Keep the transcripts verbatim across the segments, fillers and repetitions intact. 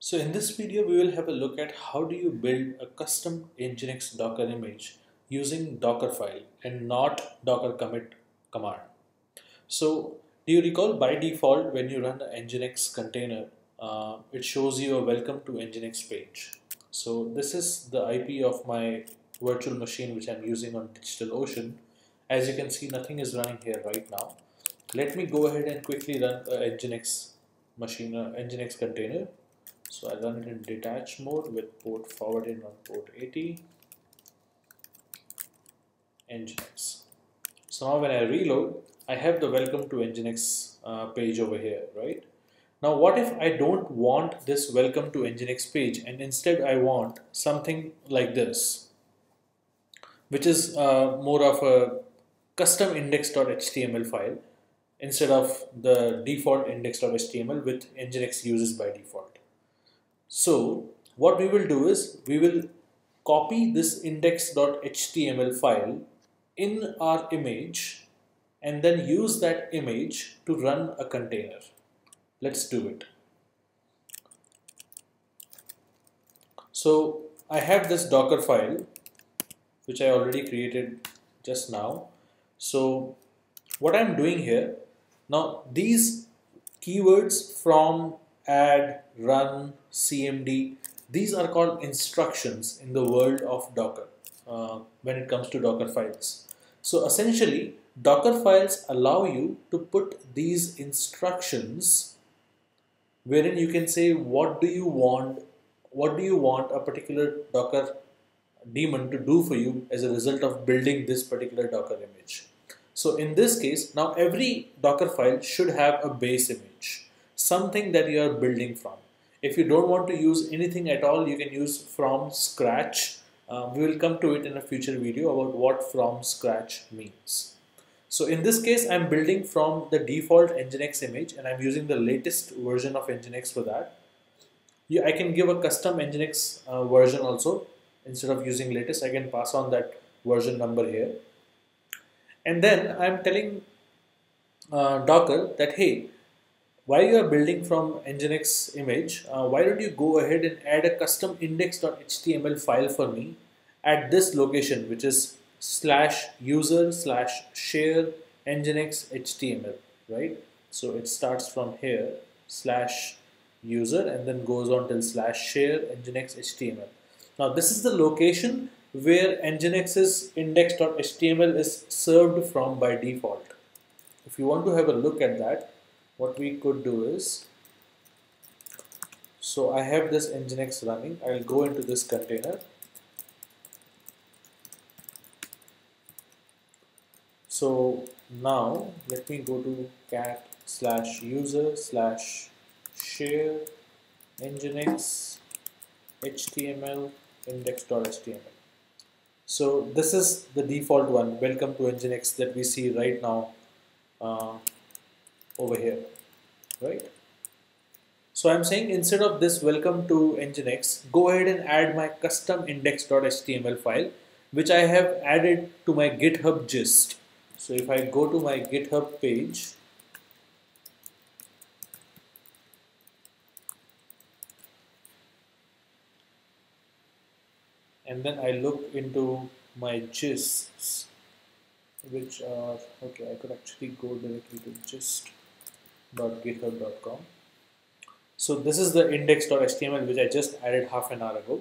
So in this video we will have a look at how do you build a custom nginx Docker image using Dockerfile and not Docker commit command. So do you recall by default when you run the nginx container, uh, it shows you a welcome to nginx page. So this is the I P of my virtual machine which I'm using on DigitalOcean. As you can see, nothing is running here right now. Let me go ahead and quickly run a nginx machine, uh, nginx container. So I'll run it in detach mode with port forwarding on port eighty, nginx. So now when I reload, I have the welcome to nginx uh, page over here, right? Now what if I don't want this welcome to nginx page and instead I want something like this, which is uh, more of a custom index dot H T M L file instead of the default index dot H T M L which nginx uses by default. So what we will do is we will copy this index dot H T M L file in our image and then use that image to run a container. Let's do it. So I have this Docker file which I already created just now. So what I'm doing here, now these keywords from add, run, C M D, these are called instructions in the world of Docker uh, when it comes to Docker files. So essentially Docker files allow you to put these instructions wherein you can say what do you want, what do you want a particular Docker daemon to do for you as a result of building this particular Docker image. So in this case, now every Docker file should have a base image, something that you are building from. If you don't want to use anything at all, you can use from scratch. Um, we will come to it in a future video about what from scratch means. So in this case, I'm building from the default nginx image and I'm using the latest version of nginx for that. Yeah, I can give a custom nginx uh, version also. Instead of using latest, I can pass on that version number here. And then I'm telling uh, Docker that, hey, while you are building from nginx image, uh, why don't you go ahead and add a custom index dot H T M L file for me at this location, which is slash user slash share nginx H T M L, right? So it starts from here, slash user, and then goes on till slash share nginx H T M L. Now this is the location where nginx's index dot H T M L is served from by default. If you want to have a look at that, what we could do is, so I have this nginx running, I'll go into this container. So now let me go to cat slash user slash share nginx html index dot H T M L. So this is the default one, welcome to nginx, that we see right now uh, over here, right? So I'm saying instead of this welcome to nginx, go ahead and add my custom index dot H T M L file, which I have added to my GitHub gist. So if I go to my GitHub page, and then I look into my gists, which are, okay, I could actually go directly to gist dot github dot com. So this is the index dot H T M L which I just added half an hour ago.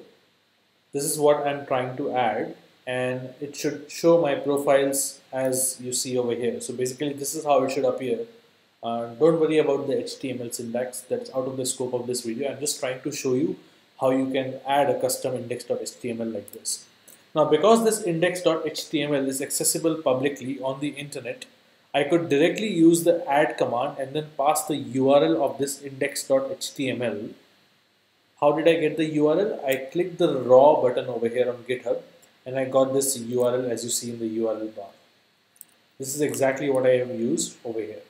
This is what I'm trying to add, and it should show my profiles as you see over here. So basically this is how it should appear. Uh, don't worry about the H T M L syntax, that's out of the scope of this video. I'm just trying to show you how you can add a custom index dot H T M L like this. Now because this index dot H T M L is accessible publicly on the internet, I could directly use the add command and then pass the U R L of this index dot H T M L. How did I get the U R L? I clicked the raw button over here on GitHub and I got this U R L as you see in the U R L bar. This is exactly what I have used over here.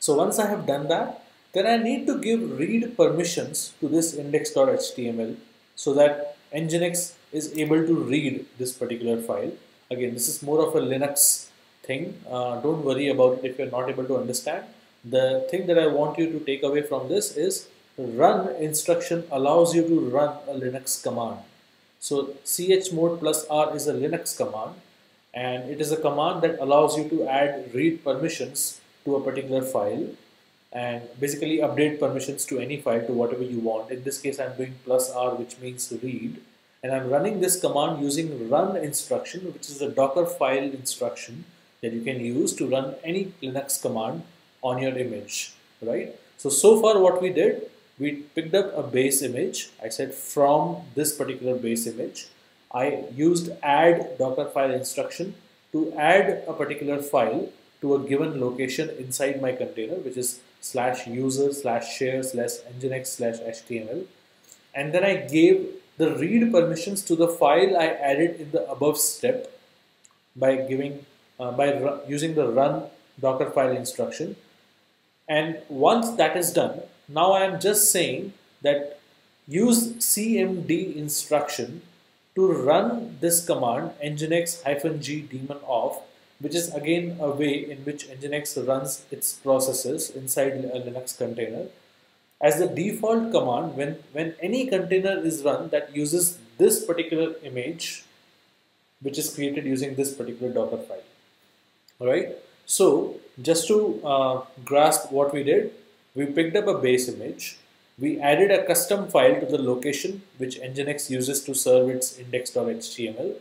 So once I have done that, then I need to give read permissions to this index dot H T M L so that nginx is able to read this particular file. Again, this is more of a Linux thing. Uh, don't worry about it if you're not able to understand. The thing that I want you to take away from this is Run instruction allows you to run a Linux command. So chmod plus R is a Linux command, and it is a command that allows you to add read permissions to a particular file and basically update permissions to any file to whatever you want. In this case, I'm doing plus R, which means read, and I'm running this command using run instruction, which is a Dockerfile instruction that you can use to run any Linux command on your image, right? So, so far what we did, we picked up a base image. I said from this particular base image, I used add Dockerfile instruction to add a particular file to a given location inside my container, which is slash user slash share slash nginx slash html. And then I gave the read permissions to the file I added in the above step by giving uh, by using the run Dockerfile instruction. And once that is done, now I am just saying that use C M D instruction to run this command nginx-g daemon off, which is again a way in which nginx runs its processes inside a Linux container. As the default command, when, when any container is run that uses this particular image, which is created using this particular Dockerfile. Alright, so just to uh, grasp what we did, we picked up a base image, we added a custom file to the location which nginx uses to serve its index.html.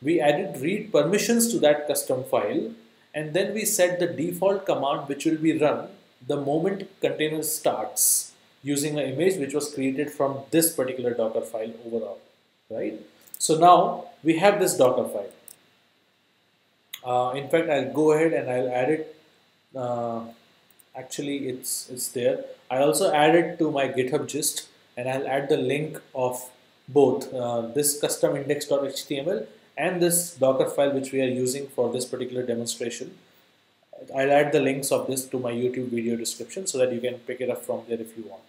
We added read permissions to that custom file, and then we set the default command which will be run the moment container starts using an image which was created from this particular Dockerfile overall, right? So now we have this Dockerfile. Uh, in fact, I'll go ahead and I'll add it. Uh, Actually, it's it's there. I also added to my GitHub gist, and I'll add the link of both uh, this custom index.html and this Dockerfile which we are using for this particular demonstration. I'll add the links of this to my YouTube video description so that you can pick it up from there if you want.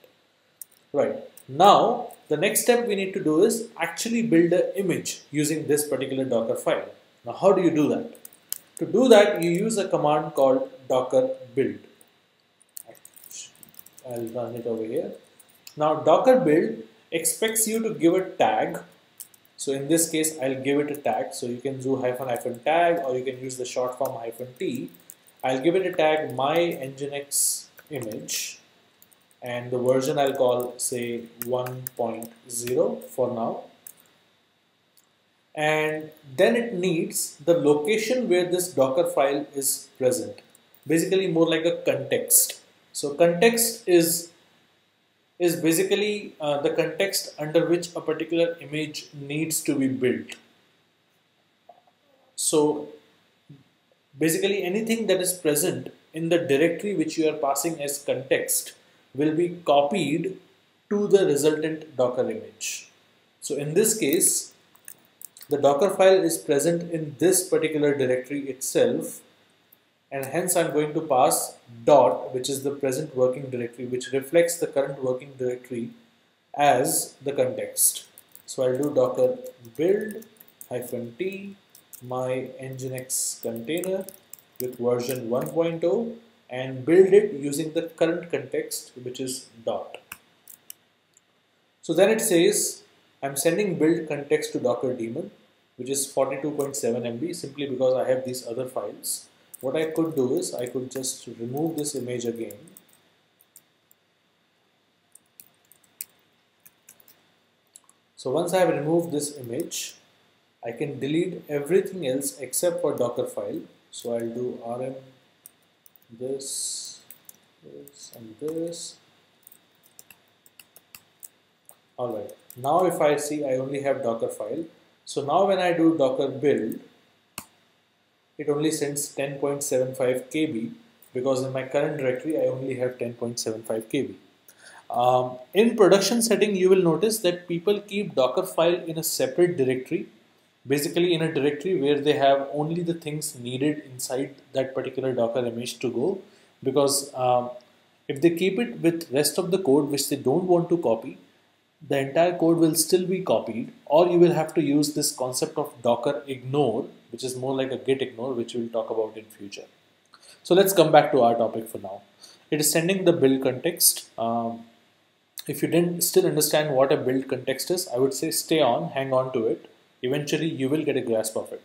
Right. Now, the next step we need to do is actually build an image using this particular Dockerfile. Now, how do you do that? To do that, you use a command called docker build. I'll run it over here. Now docker build expects you to give a tag. So in this case, I'll give it a tag. So you can do hyphen hyphen tag, or you can use the short form hyphen T. I'll give it a tag my nginx image, and the version I'll call say one point zero for now. And then it needs the location where this Dockerfile is present. Basically more like a context. So context is, is basically uh, the context under which a particular image needs to be built. So basically anything that is present in the directory which you are passing as context will be copied to the resultant Docker image. So in this case, the Dockerfile is present in this particular directory itself. And hence I'm going to pass dot, which is the present working directory, which reflects the current working directory as the context. So I'll do docker build hyphen t my nginx container with version one point zero and build it using the current context, which is dot. So then it says I'm sending build context to docker daemon, which is forty-two point seven megabytes, simply because I have these other files. What I could do is I could just remove this image again. So once I have removed this image, I can delete everything else except for Dockerfile. So I'll do rm this, this and this. Alright, now if I see I only have Dockerfile. So now when I do docker build, it only sends ten point seven five kilobytes because in my current directory I only have ten point seven five kilobytes. Um, in production setting, you will notice that people keep Dockerfile in a separate directory, basically in a directory where they have only the things needed inside that particular Docker image to go, because um, if they keep it with rest of the code which they don't want to copy, the entire code will still be copied, or you will have to use this concept of docker ignore, which is more like a git ignore, which we'll talk about in future. So let's come back to our topic for now. It is sending the build context. Um, if you didn't still understand what a build context is, I would say stay on, hang on to it. Eventually you will get a grasp of it.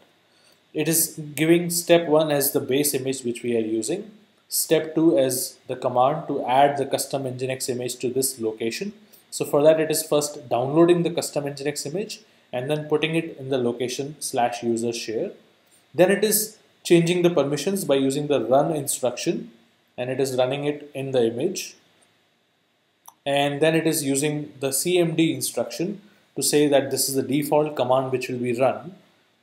It is giving step one as the base image which we are using, step two as the command to add the custom nginx image to this location. So for that it is first downloading the custom nginx image and then putting it in the location slash user share. Then it is changing the permissions by using the run instruction, and it is running it in the image. And then it is using the C M D instruction to say that this is the default command which will be run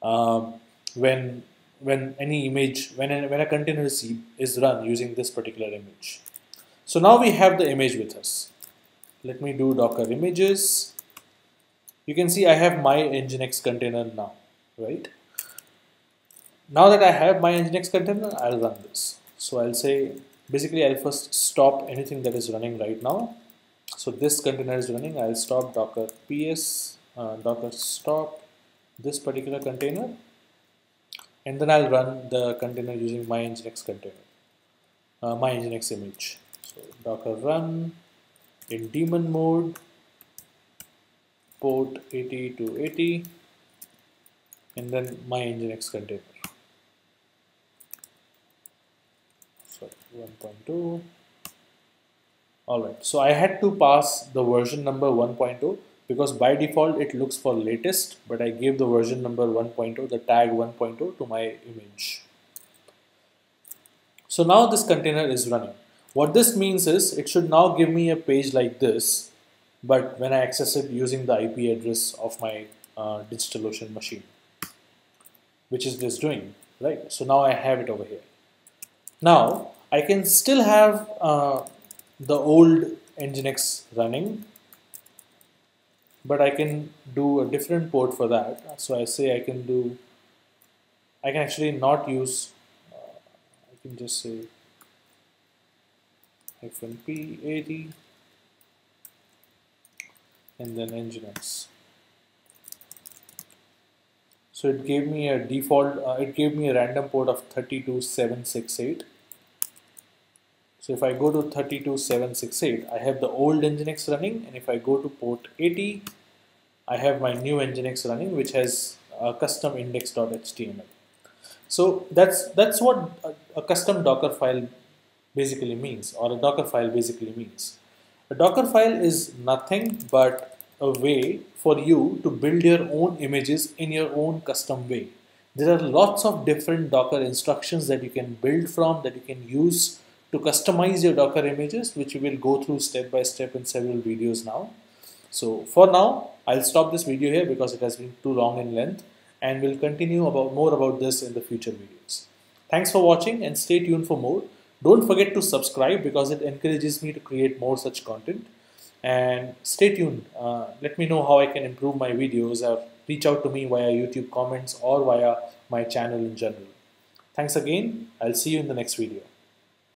uh, when when any image when a, when a container is run using this particular image. So now we have the image with us. Let me do Docker images. You can see I have my nginx container now, right? Now that I have my nginx container, I'll run this. So I'll say, basically I'll first stop anything that is running right now. So this container is running, I'll stop docker ps, uh, docker stop this particular container, and then I'll run the container using my nginx container, uh, my nginx image. So docker run in daemon mode, port eighty to eighty, and then my nginx container. So one point two. Alright, so I had to pass the version number one point oh because by default it looks for latest, but I gave the version number one point oh, the tag one point oh to my image. So now this container is running. What this means is it should now give me a page like this, but when I access it using the I P address of my uh, DigitalOcean machine, which is this doing, right? So now I have it over here. Now I can still have uh, the old nginx running, but I can do a different port for that. So I say I can do, I can actually not use, uh, I can just say F N P eighty and then nginx. So it gave me a default, uh, it gave me a random port of thirty-two seven sixty-eight. So if I go to thirty-two seven sixty-eight, I have the old nginx running, and if I go to port eighty, I have my new nginx running, which has a custom index dot H T M L. So that's that's what a, a custom Dockerfile basically means, or a Dockerfile basically means. A Dockerfile is nothing but a way for you to build your own images in your own custom way. There are lots of different Docker instructions that you can build from, that you can use to customize your Docker images, which we will go through step by step in several videos now. So for now, I'll stop this video here because it has been too long in length, and we'll continue about more about this in the future videos. Thanks for watching and stay tuned for more. Don't forget to subscribe because it encourages me to create more such content, and stay tuned. Uh, let me know how I can improve my videos, or reach out to me via YouTube comments or via my channel in general. Thanks again. I'll see you in the next video.